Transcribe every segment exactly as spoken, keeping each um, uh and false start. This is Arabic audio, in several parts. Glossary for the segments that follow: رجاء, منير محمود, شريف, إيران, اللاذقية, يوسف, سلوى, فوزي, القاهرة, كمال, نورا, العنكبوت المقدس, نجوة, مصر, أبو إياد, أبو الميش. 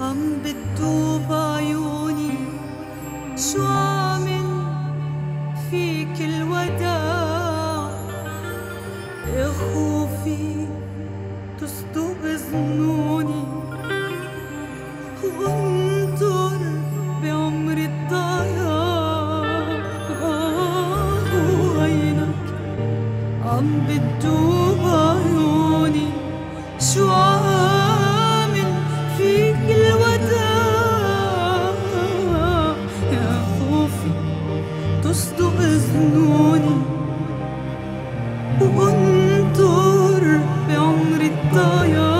عم بتدوب عيوني شو عامل فيك الوداع يا خوفي تصدب ظنوني وانطر بعمر الضياع. وعينك عم بتدوب عيوني شو عامل فيك الوداع يا خوفي تصدب ظنوني وانطر بعمر الضياع.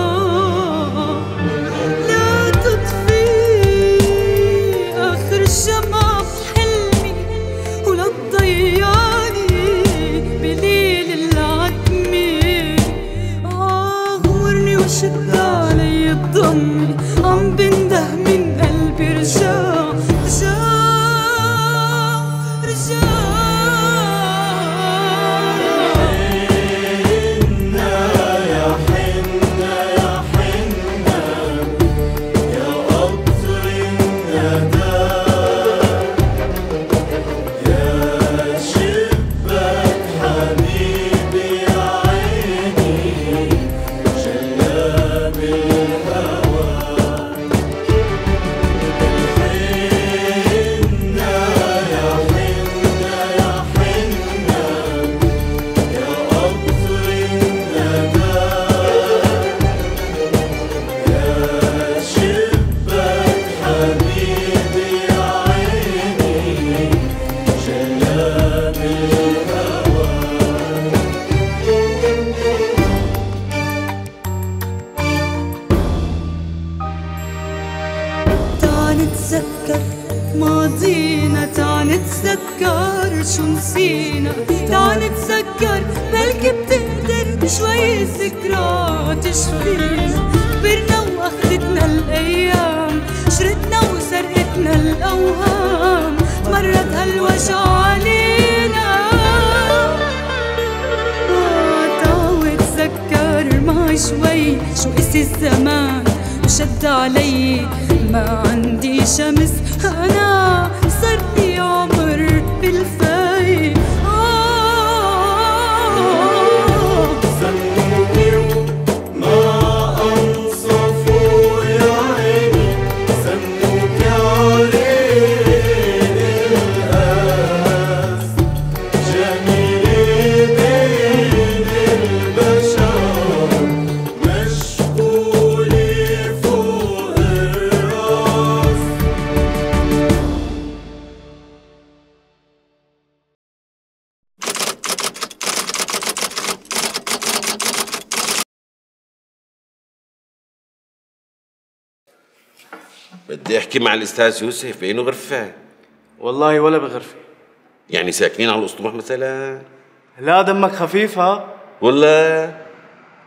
عم بنده من قلبي رجاء رجاء رجاء. حنا يا حنا يا حنا يا قطر الندى يا شباك حبيبي يا عيني شياب الهوى. شو نسينا تعال نتذكر بلكي بتقدر شوي ذكريات تشفينا. كبرنا واخدتنا الايام شردنا وسرقتنا الاوهام مرت هالوجع علينا. تعال اتذكر معي شوي شو قسي الزمان وشد علي ما عندي شمس انا صار لي عمر بالفم. بدي احكي مع الاستاذ يوسف بانه غرفه. والله ولا بغرفه. يعني ساكنين على الاسطوح مثلا؟ لا دمك خفيف ها؟ والله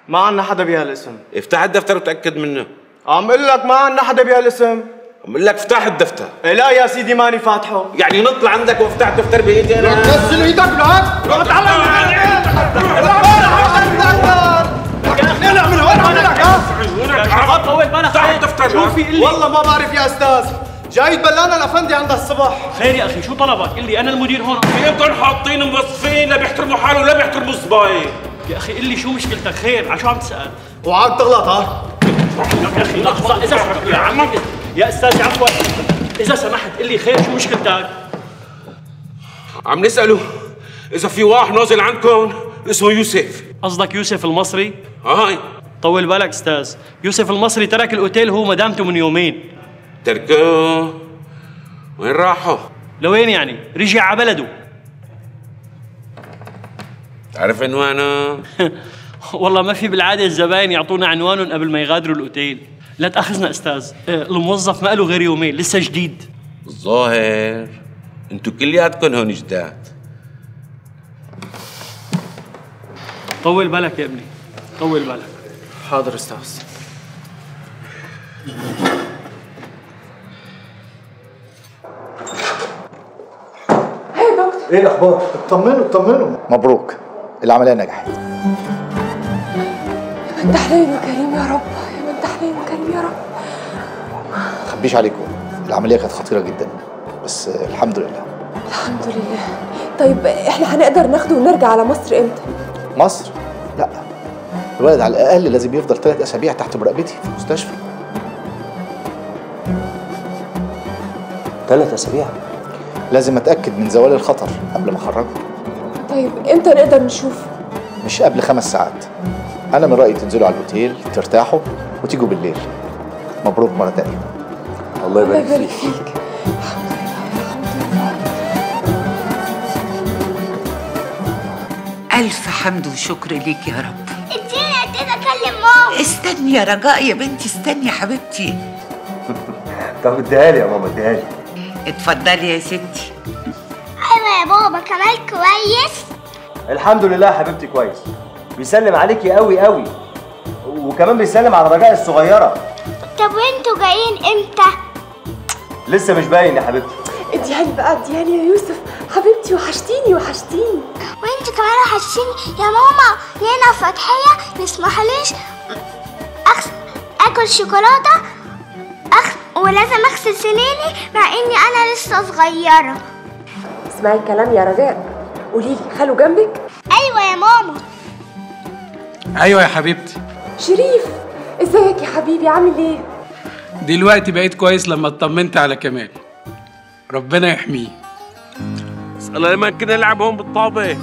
ما عندنا حدا بهالاسم. افتح الدفتر وتاكد منه. عم اقول لك ما عندنا حدا بهالاسم. عم اقول لك افتح الدفتر. إيه لا يا سيدي ماني فاتحه. يعني نطلع عندك وافتح دفتر بايدي انا. روح نزل ايدك بالعكس. روح اتعلم من عندك. روح من هون عندك ها؟ عم طول بالك عليك شوفي قلي. والله ما بعرف يا استاذ جاي تبلانا الافندي عندها الصبح. خير يا اخي شو طلبك؟ قل لي انا المدير هون. كلكم حاطين موظفين لا بيحترموا حالهم ولا بيحترموا الزباين. يا اخي قل لي شو مشكلتك؟ خير عشو عم تسال؟ وعم تغلط ها؟ يا اخي لحظه اذا يا عمي يا استاذ عفوا اذا سمحت قل لي خير شو مشكلتك؟ عم نساله اذا في واحد نازل عندكم اسمه يوسف. قصدك يوسف المصري؟ هاي طول بالك استاذ، يوسف المصري ترك الاوتيل هو ومدامته من يومين. تركوه؟ وين راحوا؟ لوين يعني؟ رجع على بلده. تعرف عنوانه؟ والله ما في بالعاده الزباين يعطونا عنوانهم قبل ما يغادروا الاوتيل. لا تاخذنا استاذ، الموظف ما له غير يومين، لسه جديد. الظاهر انتم كلياتكم هون جداد. طول بالك يا ابني، طول بالك. حاضر استاذ. هاي دكتور. ايه الاخبار؟ اطمنوا اطمنوا. مبروك، العمليه نجحت. يا من تحريم كريم يا رب، يا من تحريم كريم يا رب. اخبيش عليكم، العمليه كانت خطيره جدا بس الحمد لله. الحمد لله. طيب احنا هنقدر ناخده ونرجع على مصر امتى؟ مصر؟ لا، الولد على الاقل لازم يفضل ثلاث اسابيع تحت مراقبتي في المستشفى. ثلاث اسابيع؟ لازم اتاكد من زوال الخطر قبل ما اخرجه. طيب امتى نقدر نشوفه؟ مش قبل خمس ساعات. انا من رايي تنزلوا على الاوتيل ترتاحوا وتيجوا بالليل. مبروك مره ثانيه. الله يبارك فيك. الله يبارك فيك. الحمد لله الحمد لله. الف حمد وشكر ليك يا رب. اديني قد ايه اكلم ماما. استني يا رجاء يا بنتي، استني يا حبيبتي. طب اديها لي يا ماما، اديها لي. اتفضلي يا ستي. ايوه يا بابا، كمال كويس؟ الحمد لله يا حبيبتي كويس. بيسلم عليكي قوي قوي، وكمان بيسلم على رجاء الصغيره. طب وانتوا جايين امتى؟ لسه مش باين يا حبيبتي. اديها لي بقى، اديها لي يا يوسف حبيبتي، وحشتيني وحشتيني. وانت كمان وحشتيني يا ماما. لينا فتحيه ما تسمحليش اكل شوكولاته ولازم اغسل سنيني مع اني انا لسه صغيره. اسمعي الكلام يا رجاء، قولي لي خاله جنبك؟ ايوه يا ماما. ايوه يا حبيبتي. شريف ازيك يا حبيبي، عامل ايه؟ دلوقتي بقيت كويس لما اطمنت على كمال، ربنا يحميه. اسأل لما كنا نلعب هون بالطابه.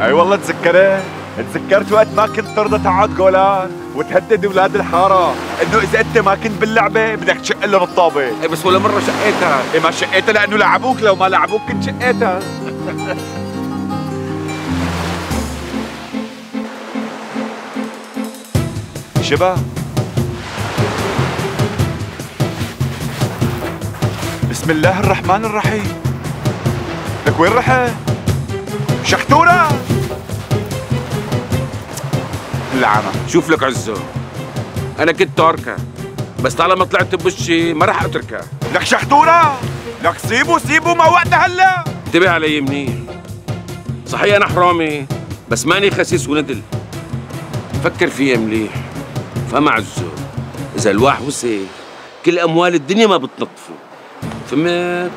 اي والله تذكرت تذكرت وقت ما كنت ترضى تعاد جولات وتهدد ولاد الحاره انه اذا انت ما كنت باللعبه بدك تشق له بالطابه. بس ولا مره شقيتها. ايه ما شقيتها لانه لعبوك، لو ما لعبوك كنت شقيتها. شباب بسم الله الرحمن الرحيم، لك وين رحت؟ شحتونا العمى. شوف لك عزو، انا كنت تاركه بس طالما طلعت بوشي ما راح اتركها. لك شحتونا، لك سيبوا سيبوا، ما وقتها هلا. انتبه علي منير، صحيح انا حرامي بس ماني خسيس وندل. فكر فيها مليح. فما عزو، اذا الواحد وسع كل اموال الدنيا ما بتنطفوا، فهمت؟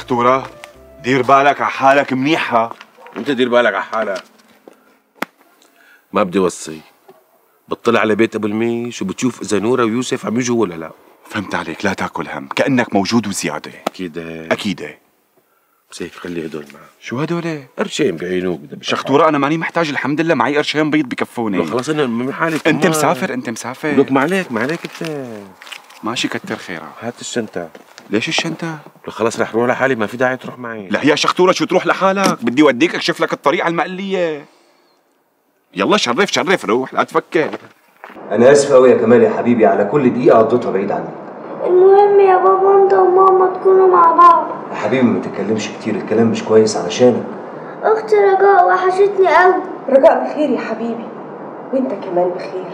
دكتورة دير بالك على حالك منيحة. انت دير بالك على حالك. ما بدي وصي، بتطلع على بيت ابو الميش وبتشوف اذا نورا ويوسف عم يجوا ولا لا. فهمت عليك، لا تاكل هم، كانك موجود وزياده. اكيد اكيد بس هيك خلي هدول معك. شو هدول؟ قرشين بعينوك. شختوره انا ماني محتاج، الحمد لله معي قرشين بيض بكفوني. خلص انا من حالك. انت مسافر انت مسافر لك، ما عليك ما عليك انت ماشي، كتر خيرك. هات الشنطه. ليش الشنطة؟ خلاص رح روح لحالي، ما في داعي تروح معي. لا يا شختورة شو تروح لحالك؟ بدي وديك اكشف لك الطريق على المقلية. يلا شرف شرف، روح لا تفكر. أنا آسف أوي يا كمال يا حبيبي على كل دقيقة قضيتها بعيد عنك. المهم يا بابا أنت وماما تكونوا مع بعض. يا حبيبي ما تتكلمش كتير، الكلام مش كويس علشانك. أخت رجاء وحشتني أوي. رجاء بخير يا حبيبي، وأنت كمان بخير.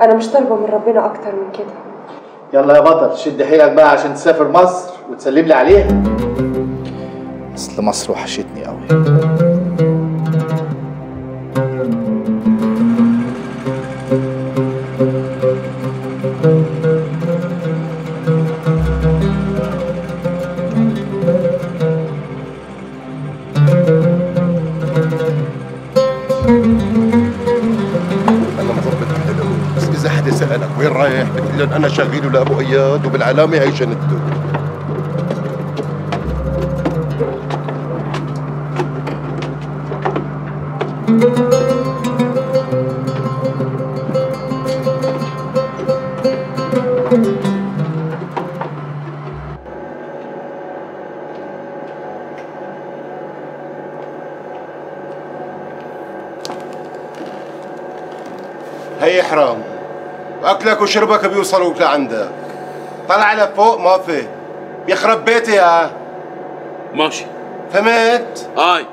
أنا مش طالبة من ربنا أكتر من كده. يلا يا بطل شد حيلك بقى عشان تسافر مصر وتسلم لي عليها. اصل مصر وحشتني قوي. سألك وين رايح؟ بتقول لهم أنا شغيل لأبو إياد وبالعلامة هي شنته. هي حرام، اكلك وشربك بيوصلوك لعندك. طلع لفوق ما في، يخرب بيتي يا ماشي. فهمت؟ اي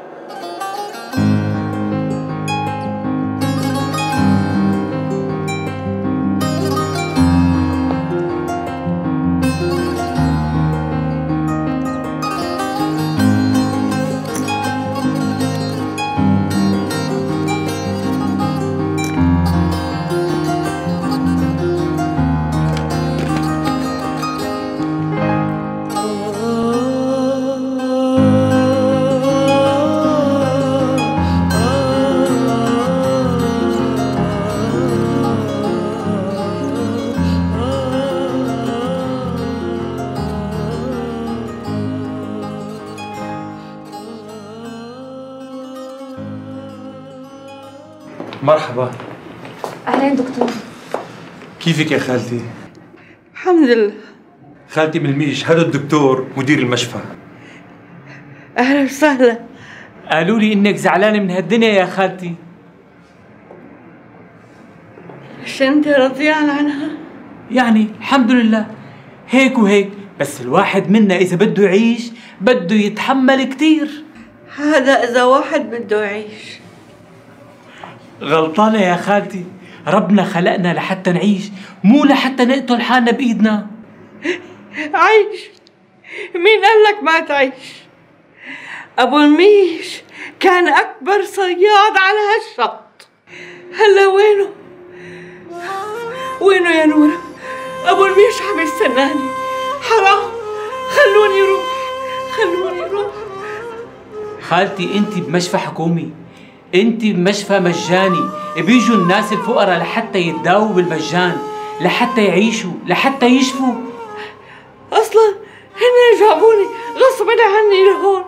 مرحبا. أهلين دكتور. كيفك يا خالتي؟ الحمد لله. خالتي أبو الميش، هذا الدكتور مدير المشفى. أهلا وسهلا. قالوا لي إنك زعلانة من هالدنيا يا خالتي. مش أنت راضيان عنها؟ يعني الحمد لله، هيك وهيك، بس الواحد منا إذا بده يعيش بده يتحمل كتير. هذا إذا واحد بده يعيش. غلطانة يا خالتي، ربنا خلقنا لحتى نعيش، مو لحتى نقتل حالنا بإيدنا. عيش، مين قال لك ما تعيش؟ أبو الميش كان أكبر صياد على هالشط، هلا وينه؟ وينه يا نورا؟ أبو الميش عم يستناني، حرام، خلوني روح، خلوني روح. خالتي أنت بمشفى حكومي، انت بمشفى مجاني، بيجوا الناس الفقراء لحتى يتداووا بالمجان، لحتى يعيشوا، لحتى يشفوا. اصلا هن جابوني غصب عني لهون،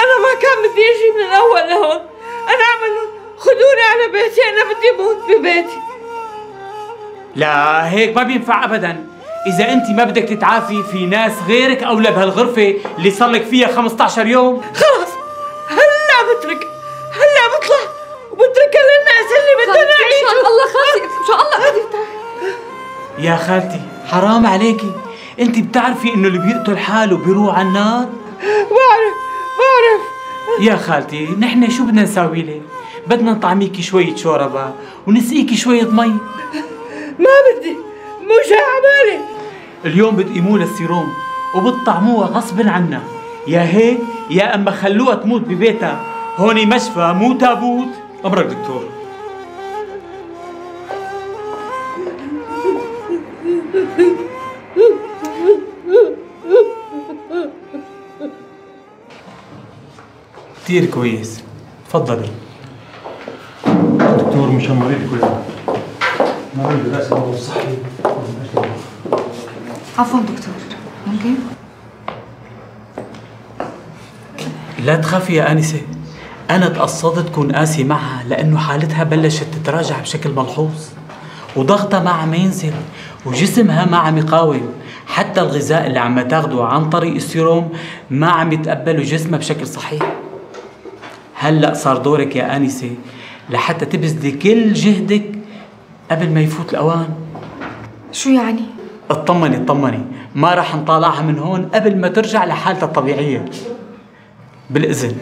انا ما كان بدي اجي من الاول لهون، انا عملوا خذوني على بيتي، انا بدي موت ببيتي. لا هيك ما بينفع ابدا، اذا انت ما بدك تتعافي في ناس غيرك اولى بهالغرفه اللي صار لك فيها خمسطعش يوم. خلص هلا بترك، هلا بطلع وبترك للناس اللي بدهم يعيشوا. ان شاء الله خالتي، ان شاء الله. يا خالتي حرام عليكي، انت بتعرفي انه اللي بيقتل حاله بيروح على النار؟ بعرف بعرف. يا خالتي نحن شو بدنا نساوي لك؟ بدنا نطعميكي شوية شوربة ونسقيكي شوية مي. ما بدي، مش عبالي. اليوم بتقيموه للسيروم وبتطعموها غصب عنا، يا هيك يا اما خلوها تموت ببيتها، هوني مشفى مو تابوت. امرك دكتور. كثير كويس، تفضلي. دكتور مشان مريضكم يا مريض الراس مو صحي. عفوا دكتور، ممكن؟ لا تخافي يا آنسة، أنا تقصدت كون قاسي معها لأنه حالتها بلشت تتراجع بشكل ملحوظ، وضغطها ما عم ينزل، وجسمها ما عم يقاوم، حتى الغذاء اللي عم تاخده عن طريق السيروم ما عم يتقبله جسمها بشكل صحيح. هلأ صار دورك يا آنسة لحتى تبذلي كل جهدك قبل ما يفوت الأوان. شو يعني؟ اطمني اطمني، ما راح نطالعها من هون قبل ما ترجع لحالتها الطبيعية. بالإذن.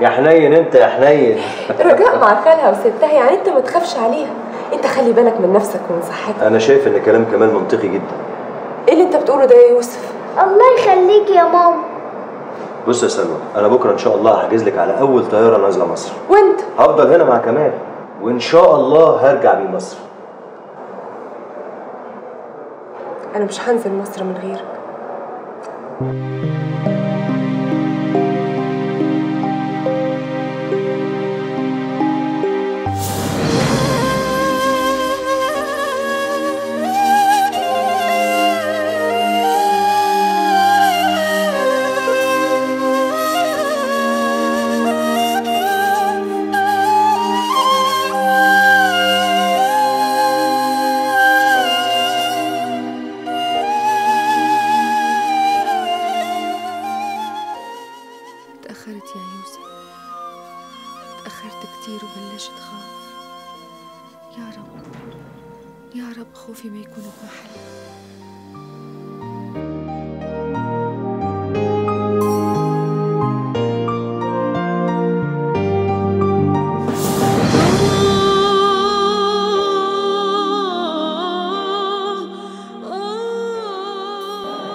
يا حنين انت يا حنين. رجاء معقلها وستها، يعني انت ما تخافش عليها، انت خلي بالك من نفسك ومن صحتك. انا شايف ان كلام كمال منطقي جدا. ايه اللي انت بتقوله ده يا يوسف؟ الله يخليك يا ماما. بص يا سلوى، انا بكره ان شاء الله هحجز لك على اول طياره نازله مصر، وانت هفضل هنا مع كمال، وان شاء الله هرجع بيه مصر. انا مش هنزل مصر من غيرك،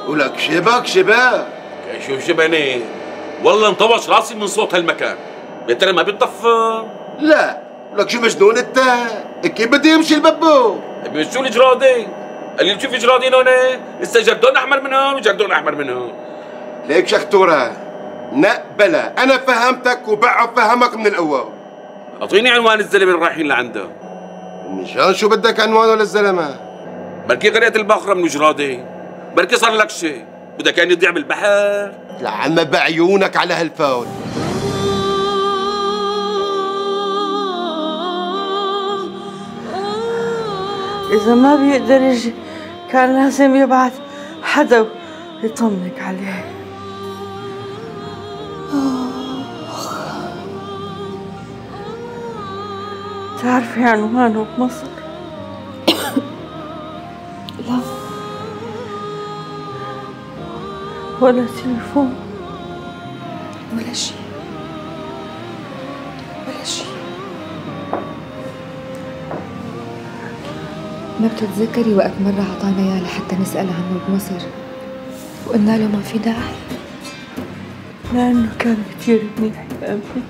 ولك شباك شباك شوف شباني والله انطوش راسي من صوت هالمكان. بترى ما بتطفى؟ لا ولك شو مجنون انت؟ كيف بده يمشي الببو؟ شو الجرادي؟ قال لي شوف جرادين هون لسه جردون احمر من هون وجردون احمر من هون. ليك شختوره نقبلها، انا فهمتك وبعض فهمك من الاول. اعطيني عنوان الزلمه اللي رايحين لعنده. مشان شو بدك عنوانه للزلمه؟ بركي قريت البخره من جرادي، بركي صار لك شيء، بدك كان يضيع بالبحر. لعما بعيونك على هالفاول. إذا ما بيقدر يجي كان لازم يبعث حدا يطمنك عليه. بتعرفي عنوانه بمصر؟ لا ولا تليفون ولا شيء ولا شيء. ما بتتذكري وقت مرة عطانا اياه لحتى نسأل عنه بمصر وقلنا له ما في داعي لأنه كان كثير منيح بقلبي.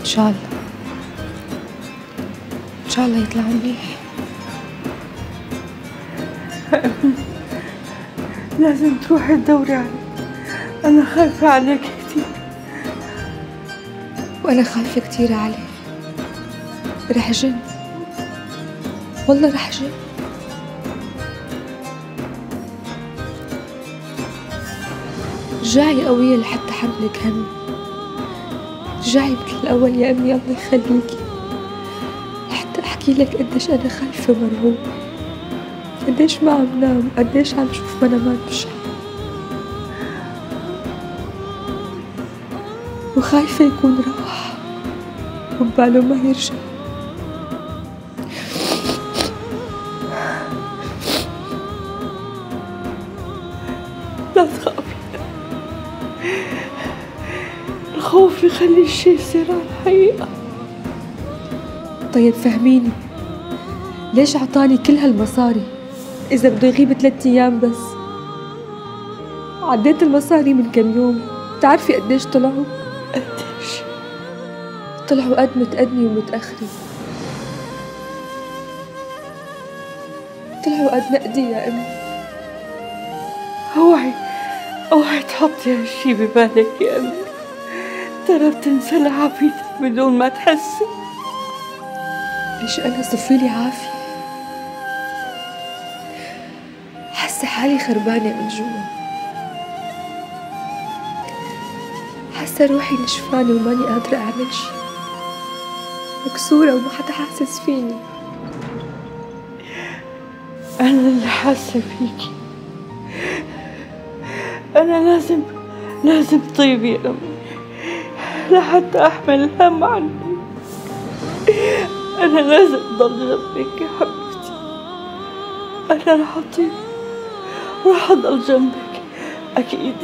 إن شاء الله إن شاء الله يطلع منيح. لازم تروحي تدوري عليك، أنا خايفة عليك كتير. وأنا خايفة كتير عليك، رح جن، والله رح جن. رجعي قوية لحتى حملك هم، رجعي مثل الأول يا أمي الله يخليكي، لحتى أحكي لك قديش أنا خايفة ومرعوبة. قديش ما عم نام، قديش عم شوف منامات بشعة وخايفة يكون راح وبباله ما يرجع. لا تخافي، الخوف يخلي الشي يصير على الحقيقة. طيب فهميني، ليش عطاني كل هالمصاري؟ إذا بده يغيب ثلاث أيام بس. عديت المصاري من كم يوم، بتعرفي قديش طلعوا؟ قديش؟ طلعوا قد متقدمي ومتأخري. طلعوا قد نقدي يا أمي. أوعي أوعي تحطي هالشي ببالك يا أمي، ترى بتنسلع عافيتك بدون ما تحسي. ليش أنا صفيلي عافية؟ حاسة حالي خربانة من جوا، حاسة روحي نشفانة وماني قادرة أعمل شي، مكسورة وما حدا حاسس فيني. أنا اللي حاسة فيكي، أنا لازم لازم طيبي يا أمي لحتى أحمل الهم عني. أنا لازم أضل جنبك يا حبيبتي، أنا رح أطيب، راح اضل جنبك اكيد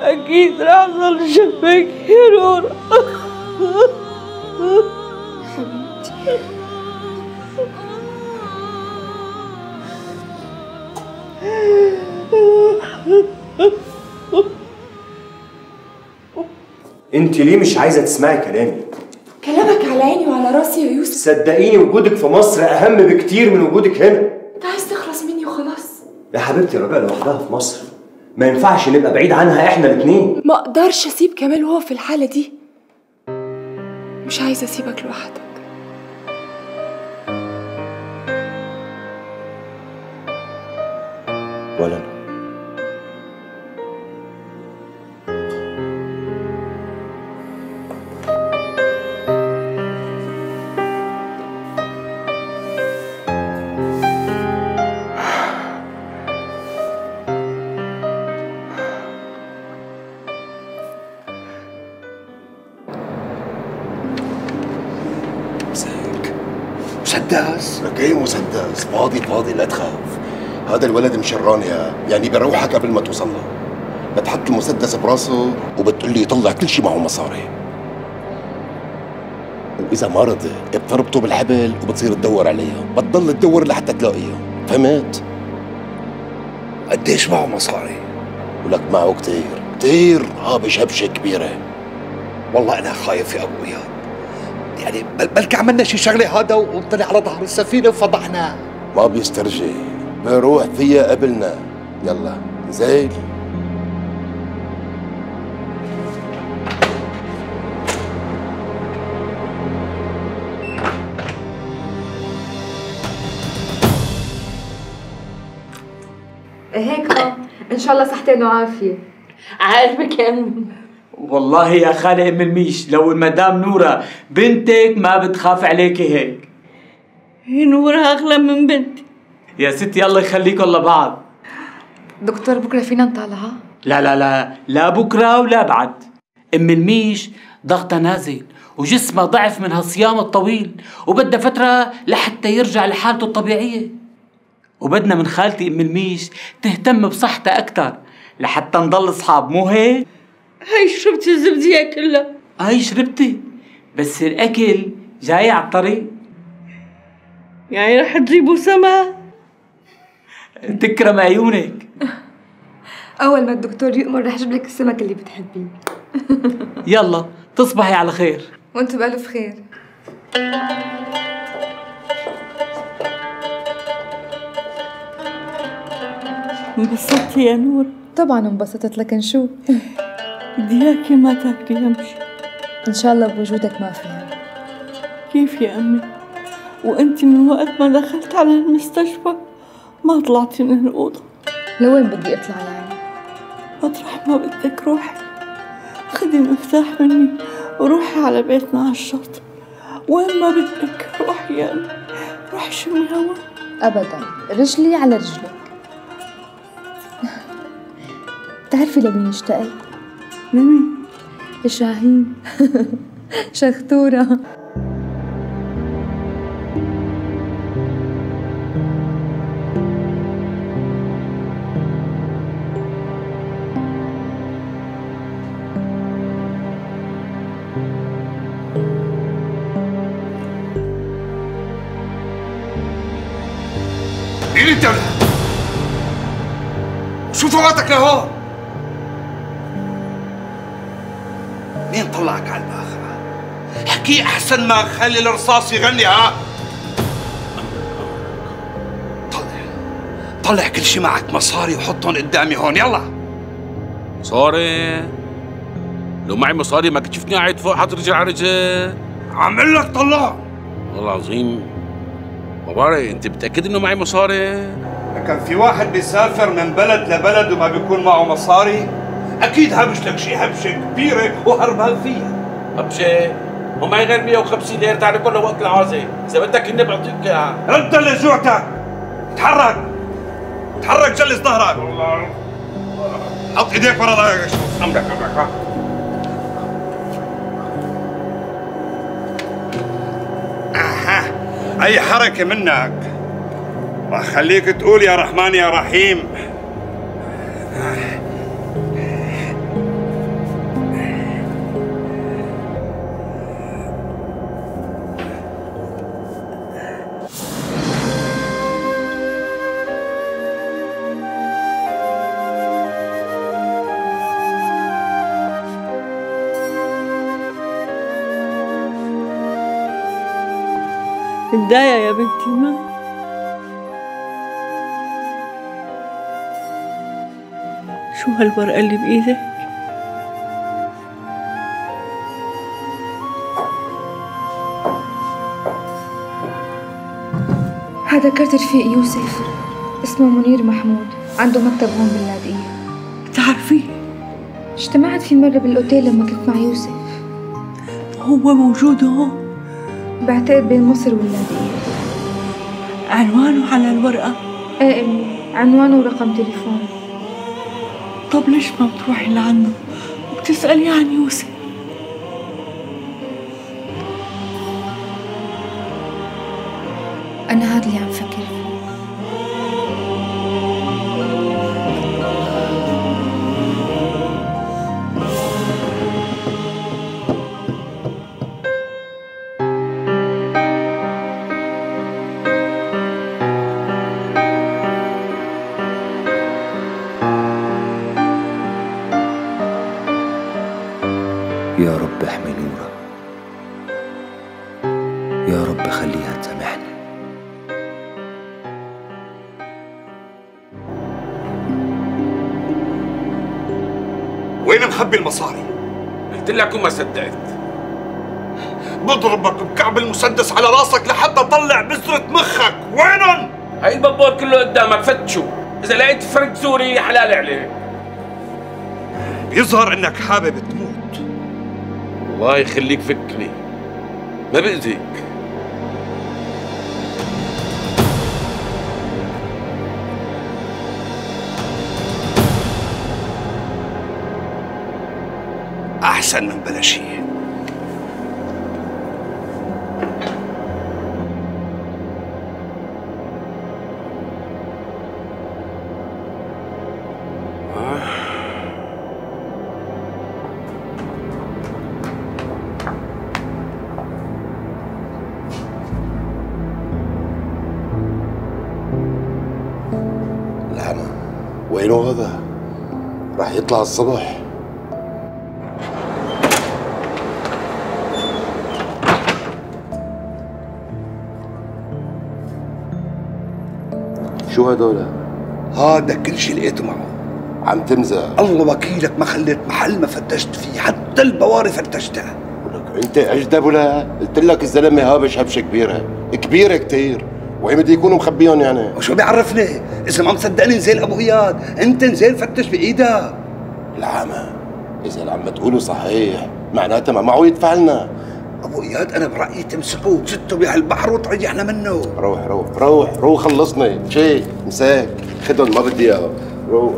اكيد، راح اضل جنبك يا نورا حبيبتي. انت ليه مش عايزه تسمعي كلامي؟ كلامك على عيني وعلى راسي يا يوسف. صدقيني وجودك في مصر اهم بكتير من وجودك هنا. انت عايز تخلص مني وخلاص. يا حبيبتي رجاء لوحدها في مصر، ما ينفعش نبقى بعيد عنها احنا الاثنين. ما اقدرش اسيب كمال وهو في الحاله دي، مش عايزه اسيبك لوحدك. ولا انا مسدس. رجاء مسدس. فاضي فاضي، لا تخاف، هذا الولد مشران يا يعني بيروحك قبل ما توصل له. بتحط المسدس براسه وبتقول لي يطلع كل شيء معه مصاري، واذا ما رضى بتربطه بالحبل وبتصير تدور عليها، بتضل تدور لحتى تلاقيها، فهمت؟ قديش معه مصاري؟ ولك معه كثير كثير، هابش هبشه كبيره. والله انا خايف يا ابو اياد، يعني بلكي عملنا شي شغله هذا وطلع على ظهر السفينه وفضحناه. ما بيسترجي، بيروح فيها قبلنا. يلا زين. هيك ان شاء الله صحتين وعافيه. عارفك يا امي، والله يا خالي ام الميش، لو المدام نورا بنتك ما بتخاف عليكي هيك. هي نورا اغلى من بنتي يا ستي. الله يخليكم لبعض. دكتور بكره فينا نطالعها؟ لا لا لا لا، بكره ولا بعد. ام الميش ضغطها نازل وجسمها ضعف من هالصيام الطويل، وبدها فتره لحتى يرجع لحالته الطبيعيه، وبدنا من خالتي ام الميش تهتم بصحتها اكثر لحتى نضل اصحاب، مو هيك؟ هاي شربت الزبدية كلها. هاي شربتي، بس الأكل جاي على الطريق. يعني رح تجيبوا سمك؟ تكرم عيونك. أول ما الدكتور يؤمر رح أجيب لك السمك اللي بتحبيه. يلا تصبحي على خير. وأنتم بألف خير. انبسطتي يا نور؟ طبعاً انبسطت، لكن شو؟ بدي اياكي ما تاكلي همشي. ان شاء الله بوجودك ما فيها. كيف يا امي؟ وانت من وقت ما دخلت على المستشفى ما طلعتي من الاوضه. لوين بدي اطلع يعني؟ مطرح ما بدك روحي. خدي المفتاح مني وروحي على بيتنا على الشط، وين ما بدك روحي يا امي، روحي شمي هوا. ابدا، رجلي على رجلك. بتعرفي لمين اشتقت؟ مين؟ شاهين. شختورة. ايه اللي بتعمله؟ شو فواتك لهون؟ مين طلعك على الآخرة؟ حكي أحسن ما خلي الرصاص يغني. ها؟ طلع طلع كل شي معك مصاري وحطهم قدامي هون. يلا مصاري. لو معي مصاري ما كنت شفتني قاعد فوق حاط رجل على رجل. عم أقول لك طلع. والله العظيم ما بعرف، أنت متأكد إنه معي مصاري؟ كان في واحد بيسافر من بلد لبلد وما بيكون معه مصاري؟ أكيد هبش لك شي هبشة كبيرة وهربان فيها. هبشة؟ وما هي غير مية وخمسين ليرة تعال كلها وقت العازة، إذا بدك هن بعطيك إياها. رد اللي جوعتك. تحرك تحرك، جلس ظهرك. والله حط إيديك ورا ظهرك. أمرك أمرك. ها أها، أي حركة منك رح خليك تقول يا رحمن يا رحيم. متضايقة يا بنتي ما؟ شو هالورقة اللي بإيدك؟ هذا كرت رفيق يوسف، اسمه منير محمود، عنده مكتب هون باللاذقية. بتعرفيه؟ اجتمعت في مرة بالأوتيل لما كنت مع يوسف. هو موجود هون؟ بعتقد بين مصر واللاذقية. عنوانه على الورقة؟ ايه امي، عنوانه ورقم تليفونه. طب ليش ما بتروحي لعنده وبتسألي عن يوسف؟ أنا هاد اللي عم فكر فيه. يا رب احمي نورا، يا رب خليها تسامحني. وين مخبي المصاري؟ قلت لك وما صدقت. بضربك بكعب المسدس على راسك لحتى اطلع بذرة مخك. وينن؟ هاي البابور كله قدامك، فتشوا، إذا لقيت فرد سوري حلال عليك. بيظهر إنك حابب تموت. الله يخليك فكني، ما بأذيك. أحسن من بلا شيء. وينه غدا؟ راح يطلع الصبح. شو هدول؟ هذا كل شيء لقيته معه. عم تمزح؟ الله وكيلك ما خليت محل ما فتشت فيه، حتى البواري فتشتها. ولك انت اجدب ولا؟ قلت لك الزلمه هابش هبشه كبيره، كبيره كثير. وين بده يكونوا مخبيهم يعني؟ وشو بيعرفني؟ إذا ما مصدقني نزيل أبو إياد، أنت نزيل فتش بإيدك. العمى، إذا اللي عم تقوله صحيح، معناتها ما معه يدفع لنا. أبو إياد أنا برأيي تمسكوه وتشتوا بهالبحر وتريحنا منه. روح روح روح روح خلصني، شي مساك، خدهم ما بدي إياهم، روح.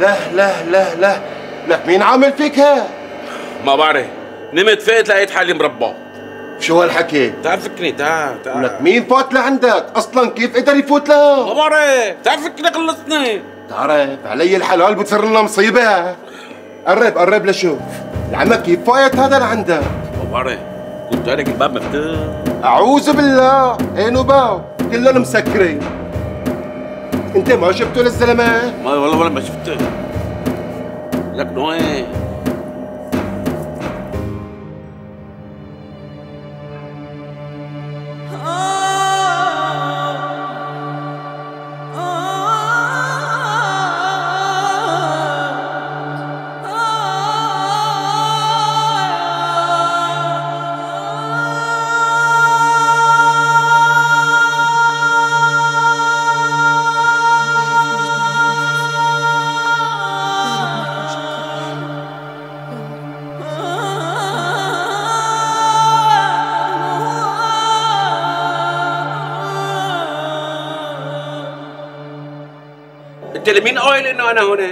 لا لا لا لا لك مين عامل فيك هيك؟ ما بعرف، نمت فقت لقيت حالي مربى. شو هالحكي؟ تعال فكني، تعال تعال. لك مين فات لعندك؟ اصلا كيف قدر يفوت لهون؟ ما بعرف، تعال فكني خلصني. بتعرف علي الحلال بتصير لنا مصيبة. قرب قرب لشوف لعمك كيف فايت هذا لعندك. ما بعرف، كنت تارك الباب مفتوح. أعوذ بالله، عينه وباب كلهم مسكرين. انت ما شفته للزلمه؟ ما والله ولا ما شفته. لك نوعين. انت لمين قايل انه انا هنا؟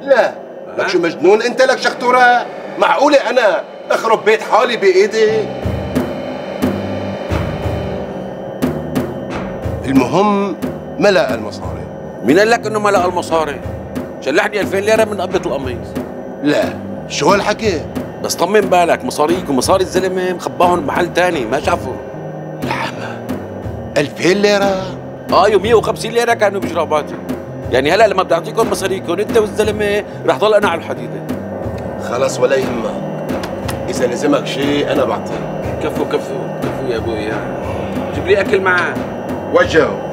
لا أه؟ لك شو مجنون انت لك شختوره؟ معقوله انا اخرب بيت حالي بايدي؟ المهم ما لقى المصاري. مين قال لك انه ما لقى المصاري؟ شلحني ألفين ليره من قبضه القميص. لا شو هالحكي؟ بس طمن بالك مصاريك ومصاري الزلمه مخباهم بمحل ثاني ما شافهم. لحمه ألفين ليره؟ اه يوم مية وخمسين ليره كانوا بجراباتي. يعني هلا لما بدي اعطيكم مصاريكم انت والزلمه رح ضل انا على الحديده. خلص ولا يهمك. اذا لزمك شيء انا بعطيك. كفو كفو كفو يا ابوي يا. جيب لي اكل معاه. وجهه.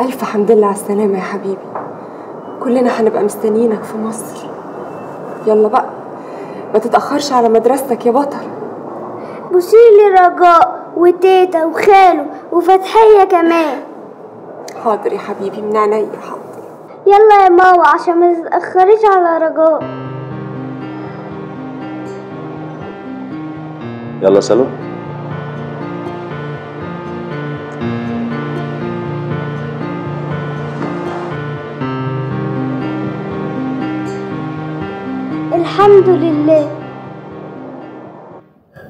ألف حمد لله على السلامة يا حبيبي. كلنا حنبقى مستنيينك في مصر. يلا بقى ما تتأخرش على مدرستك يا بطل. بوسيلي رجاء وتيتا وخاله وفتحية كمان. حاضر يا حبيبي من عينيا حاضر. يلا يا ماما عشان ما تتأخريش على رجاء. يلا سلوى. الحمد لله.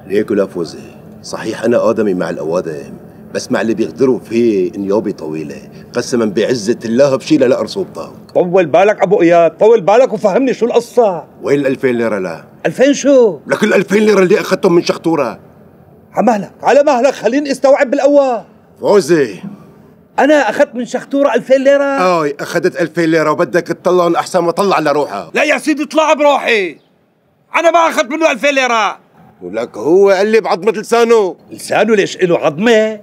ليكوا يا فوزي، صحيح أنا آدمي مع الأوادم، بس مع اللي بيقدروا فيه نيابي طويلة، قسما بعزة الله بشيلها لا أرصوبتك. طول بالك أبو إياد، طول بالك وفهمني شو القصة. وين ال ألفين ليرة لا؟ ألفين شو؟ لك ال ألفين ليرة اللي أخذتهم من شختورة. على مهلك، على مهلك، خليني استوعب بالأول. فوزي أنا أخذت من شختورة ألفين ليرة؟ آي أخذت ألفين ليرة وبدك تطلعهم أحسن ما طلع لروحها. لا يا سيدي طلع بروحي. أنا ما أخذت منه ألفين ليرة. ولك هو قال لي بعضمة لسانه. لسانه ليش إله عظمة؟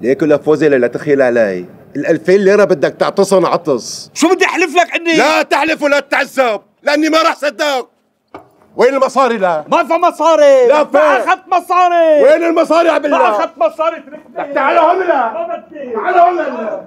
ليك يا فوزي لا تخيل علي، ال ألفين ليرة بدك تعطسهم عطس. شو بدي أحلف لك إني؟ لا تحلف ولا تتعذب، لأني ما راح صدق. وين المصاري لا؟ ما في مصاري. لا في. ما أخذت مصاري. وين المصاري يا بالله؟ ما أخذت مصاري. لك تعال هون لا. ما بدي. تعال هون لا.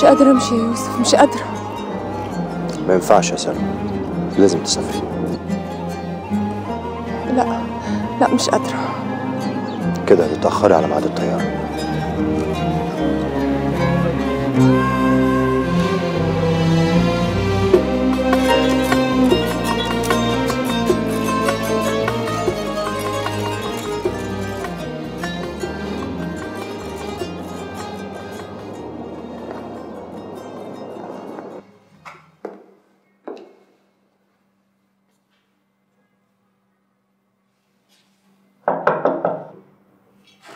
مش قادرة امشي يا يوسف، مش قادرة. ما ينفعش يا سلوى، لازم تسافري. لا لا مش قادرة. كده هتتأخري على ميعاد الطيارة.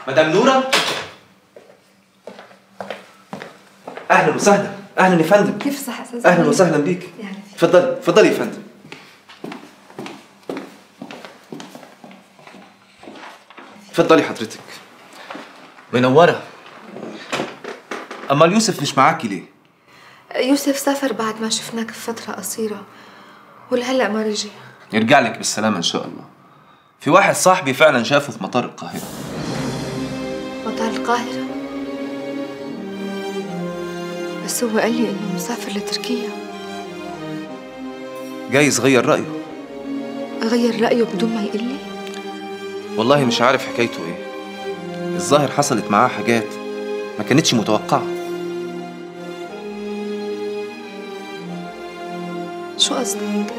مدام نورا اهلا وسهلا. اهلا يا فندم. كيف صح استاذ؟ اهلا وسهلا بيك. تفضلي تفضلي يا فندم. تفضلي حضرتك. منوره. امال يوسف مش معاكي ليه؟ يوسف سافر بعد ما شفناك بفتره قصيره ولهلا ما رجع. يرجع لك بالسلامه ان شاء الله. في واحد صاحبي فعلا شافه في مطار القاهره. مطار القاهرة؟ بس هو قال لي إنه مسافر لتركيا. جايز غير رأيه. غير رأيه بدون ما يقول لي؟ والله مش عارف حكايته إيه. الظاهر حصلت معاه حاجات ما كانتش متوقعة. شو قصدك؟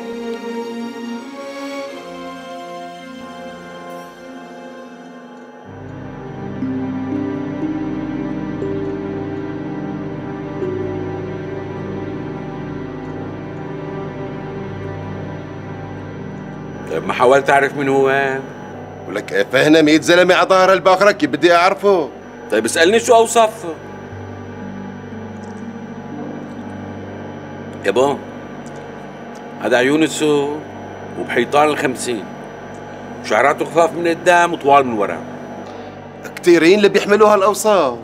ما حاولت اعرف مين هو؟ بقول لك فهنا مية زلمه على ظهر البقره، كيف بدي اعرفه؟ طيب اسالني شو اوصف يا بو. هذا عيون السوق وبحيطان الخمسين، شعراته خفاف من قدام وطوال من ورا. كثيرين اللي بيحملوا هالاوصاف.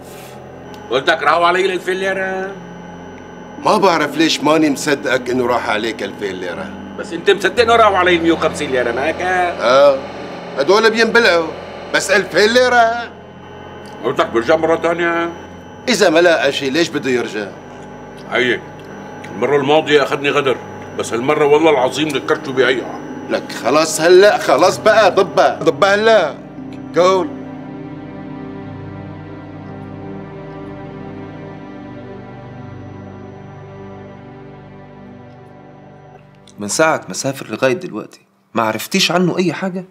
قلتك راحوا علي الألفين ليرة. ما بعرف ليش ماني مصدقك انه راح عليك ألفين ليرة. بس انت مصدق انه راحوا علي مية وخمسين ليرة معك؟ اه هدول بينبلعوا بس ألفين ليرة. قلتك برجع مرة ثانية. إذا ما لقى شيء ليش بده يرجع؟ هي المرة الماضية أخذني غدر، بس هالمرة والله العظيم ذكرته بهيئة. لك خلاص هلا خلاص بقى ضبها ضبها هلا. قول من ساعة ما سافر لغاية دلوقتي ما عرفتيش عنه أي حاجة؟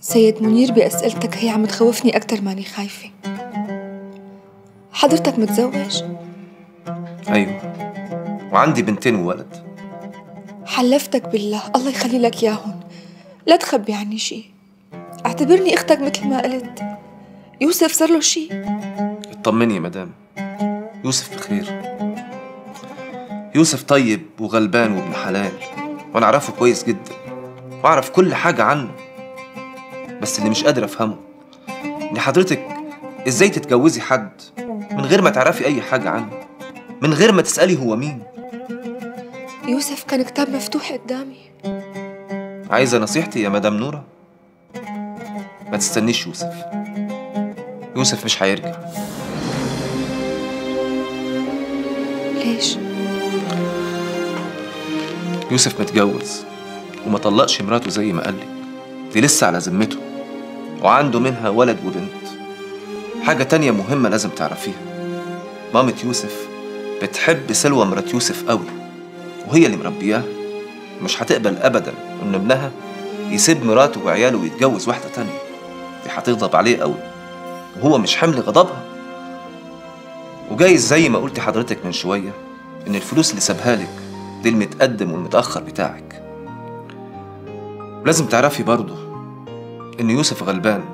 سيد منير بأسئلتك هي عم تخوفني أكتر ماني خايفة. حضرتك متزوج؟ أيوه وعندي بنتين وولد. حلفتك بالله الله يخلي لك ياهن، لا تخبي عني شيء. اعتبرني أختك مثل ما قلت. يوسف صار له شيء؟ اطمني يا مدام، يوسف بخير. يوسف طيب وغلبان وابن حلال، وأنا أعرفه كويس جدا وأعرف كل حاجة عنه. بس اللي مش قادر أفهمه إن حضرتك إزاي تتجوزي حد من غير ما تعرفي أي حاجة عنه، من غير ما تسألي هو مين. يوسف كان كتاب مفتوح قدامي. عايزة نصيحتي يا مدام نورا؟ ما تستنيش يوسف، يوسف مش هيرجع. ليش؟ يوسف متجوز وما طلقش مراته زي ما قالك، دي لسه على ذمته وعنده منها ولد وبنت. حاجة تانية مهمة لازم تعرفيها، مامة يوسف بتحب سلوى مرات يوسف قوي وهي اللي مربياها، مش هتقبل أبدا إن ابنها يسيب مراته وعياله ويتجوز واحدة تانية. دي هتغضب عليه قوي وهو مش حمل غضبها. وجايز زي ما قلت حضرتك من شوية إن الفلوس اللي سابها لك دي المتقدم والمتأخر بتاعك. لازم تعرفي برضه إن يوسف غلبان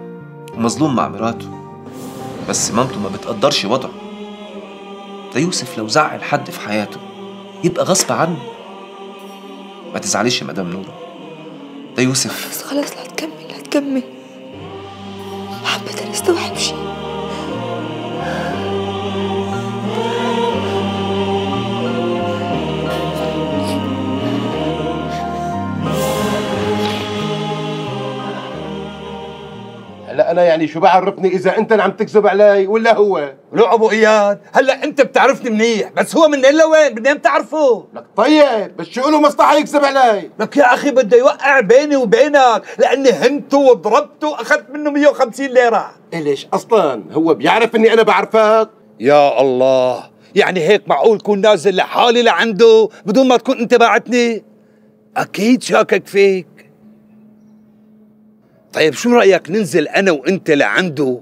ومظلوم مع مراته، بس مامته ما بتقدرش وضعه ده. يوسف لو زعل حد في حياته يبقى غصب عنه. ما تزعليش يا مدام نورا، ده يوسف. بس خلاص لا تكمل لا تكمل، ما حبيت أنا أستوعب شيء. لا انا يعني شو بعرفني اذا انت اللي عم تكذب علي ولا هو؟ لا ابو اياد هلا انت بتعرفني منيح، بس هو من الا وين؟ بدنا بتعرفه. لك طيب بس شو له مصلحه يكذب علي؟ لك يا اخي بده يوقع بيني وبينك لاني هنته وضربته واخذت منه مية وخمسين ليره. ليش اصلا هو بيعرف اني انا بعرفك؟ يا الله، يعني هيك معقول كون نازل لحالي لعنده بدون ما تكون انت باعتني؟ اكيد شاكك فيك. طيب شو رأيك ننزل أنا وأنت لعنده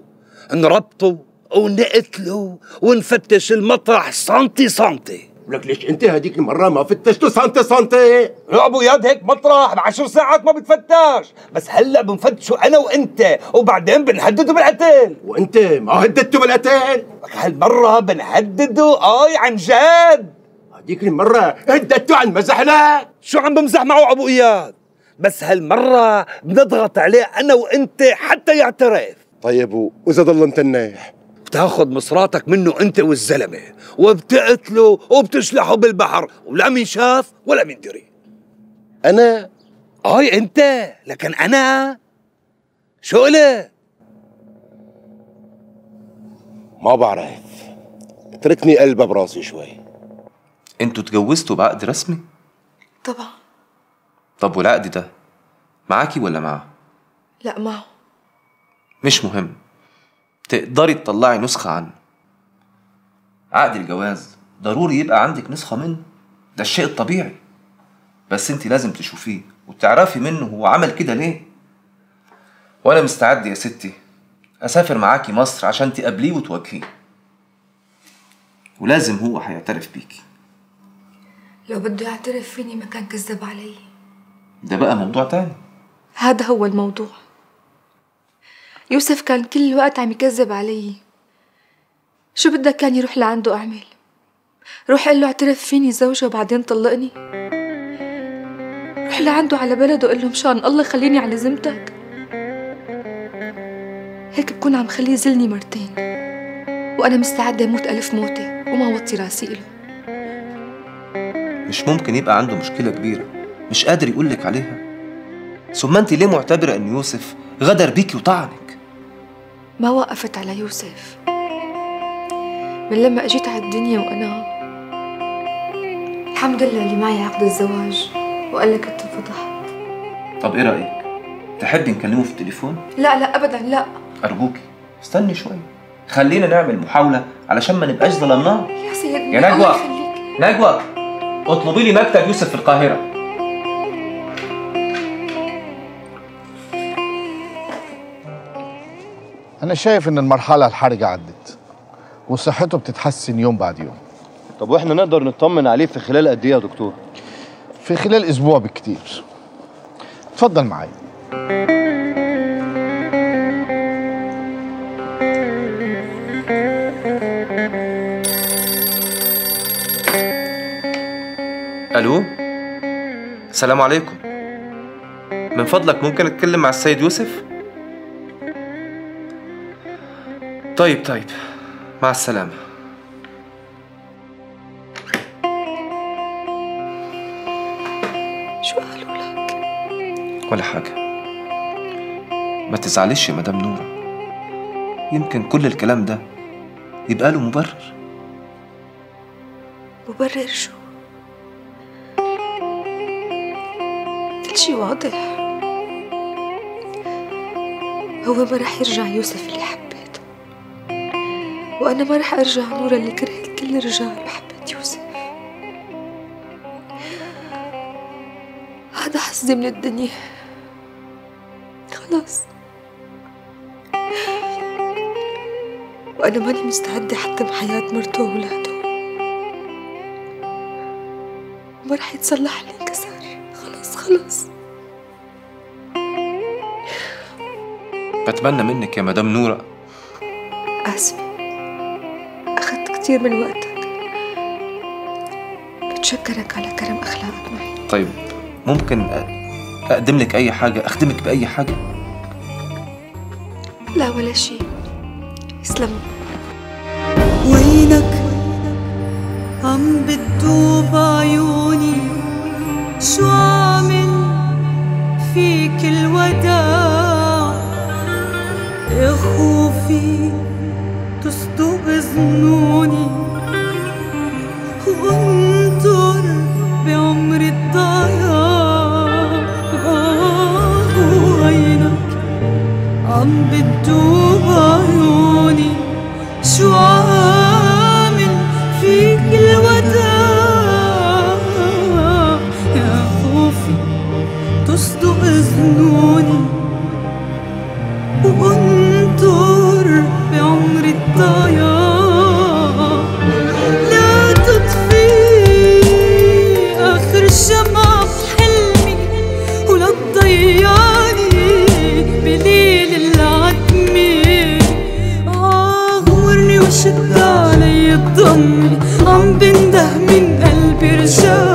نربطه ونقتله ونفتش المطرح سنتي سنتي؟ لك ليش أنت هديك المرة ما فتشته سنتي سنتي؟ لا أبو إياد هيك مطرح بعشر ساعات ما بتفتش، بس هلأ بنفتشه أنا وأنت وبعدين بنهدده بالقتل. وأنت ما هددته بالقتل؟ لك هالمرة بنهدده آي عن جد. هديك المرة هددته عن مزح. لك شو عم بمزح معه أبو إياد؟ بس هالمرة بنضغط عليه أنا وأنت حتى يعترف. طيب وإذا ضل أنت منيح؟ بتاخد مصراتك منه أنت والزلمة وبتقتله وبتشلحه بالبحر ولا مين شاف ولا مين دري. أنا؟ آي أنت، لكن أنا؟ شو قلت؟ ما بعرف، اتركني قلبه براسي شوي. أنتوا تجوزتوا بعقد رسمي؟ طبعا. طب والعقد ده معاكي ولا معاه؟ لا معه. مش مهم، تقدري تطلعي نسخة عنه. عقد الجواز ضروري يبقى عندك نسخة منه، ده الشيء الطبيعي. بس انت لازم تشوفيه وتعرفي منه هو عمل كده ليه. وأنا مستعد يا ستي أسافر معاكي مصر عشان تقابليه وتواجهيه، ولازم هو هيعترف بيكي. لو بده يعترف فيني ما كان كذب علي. ده بقى موضوع تاني. هذا هو الموضوع. يوسف كان كل الوقت عم يكذب علي. شو بدك كان يروح لعنده أعمل؟ روح قل له اعترف فيني زوجة وبعدين طلقني؟ روح لعنده على بلده وقل له مشان الله خليني على ذمتك. هيك بكون عم خليه يذلني مرتين، وأنا مستعدة أموت ألف موتة وما وطي راسي إله. مش ممكن يبقى عنده مشكلة كبيرة مش قادر يقول لك عليها، ثم أنت ليه معتبرة إن يوسف غدر بيكي وطعنك؟ ما وقفت على يوسف من لما أجيت على الدنيا، وأنا الحمد لله اللي معي عقد الزواج وقال لك اتفضحت. طب إيه رأيك؟ تحبي نكلمه في التليفون؟ لا لا أبداً لا، أرجوكي استني شوي، خلينا نعمل محاولة علشان ما نبقاش ظلمناه. يا سيدنا يا نجوة، نجوة اطلبي لي مكتب يوسف في القاهرة. أنا شايف إن المرحلة الحرجة عدت وصحته بتتحسن يوم بعد يوم. طب وإحنا نقدر نطمن عليه في خلال قد إيه يا دكتور؟ في خلال أسبوع بالكتير. اتفضل معايا. ألو؟ السلام عليكم. من فضلك ممكن أتكلم مع السيد يوسف؟ طيب طيب، مع السلامة. شو قالوا لك؟ ولا حاجة. ما تزعليش يا مدام نورا، يمكن كل الكلام ده يبقى له مبرر. مبرر شو؟ كل شي واضح، هو ما راح يرجع يوسف اللي حبه، وأنا ما رح أرجع نورا اللي كرهت كل الرجال وحبت يوسف. هذا حظي من الدنيا، خلاص، وأنا ماني مستعدة أحتم حياة مرته وأولاده، وما رح يتصلح لي كسر. خلاص خلاص. بتمنى منك يا مدام نورا. آسفة كتير من وقتك، بتشكرك على كرم أخلاقك معي. طيب ممكن أقدم لك أي حاجة؟ أخدمك بأي حاجة؟ لا ولا شيء، يسلم. وينك عم بتدوب عيوني، شو عامل فيك الوداع يا خوفي تصدق ظنوني، وانطر بعمر الضياع. وعينك عم بتدوب عيوني، شو عامل فيك الوداع يا خوفي تصدق ظنوني، وانطر بعمر الضياع. لا تطفي آخر شمعة بحلمي، ولا تضيعني بليل العتمة. عاورني وشد علي الضم، عم بنده من قلبي رجاء.